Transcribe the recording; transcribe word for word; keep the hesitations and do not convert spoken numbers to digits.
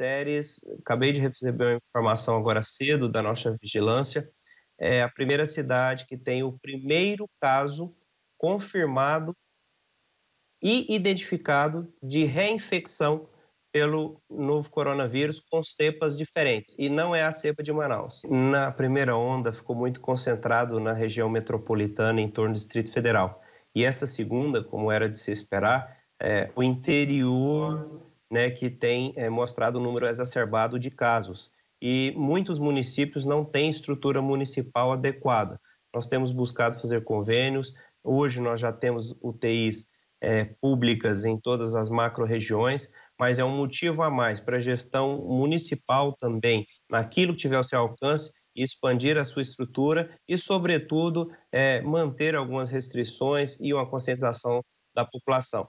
Ceres, acabei de receber uma informação agora cedo da nossa vigilância, é a primeira cidade que tem o primeiro caso confirmado e identificado de reinfecção pelo novo coronavírus com cepas diferentes. E não é a cepa de Manaus. Na primeira onda ficou muito concentrado na região metropolitana em torno do Distrito Federal. E essa segunda, como era de se esperar, é o interior, né, que tem é, mostrado um número exacerbado de casos. E muitos municípios não têm estrutura municipal adequada. Nós temos buscado fazer convênios. Hoje nós já temos U T Is é, públicas em todas as macro-regiões, mas é um motivo a mais para a gestão municipal também, naquilo que tiver ao seu alcance, expandir a sua estrutura e, sobretudo, é, manter algumas restrições e uma conscientização da população.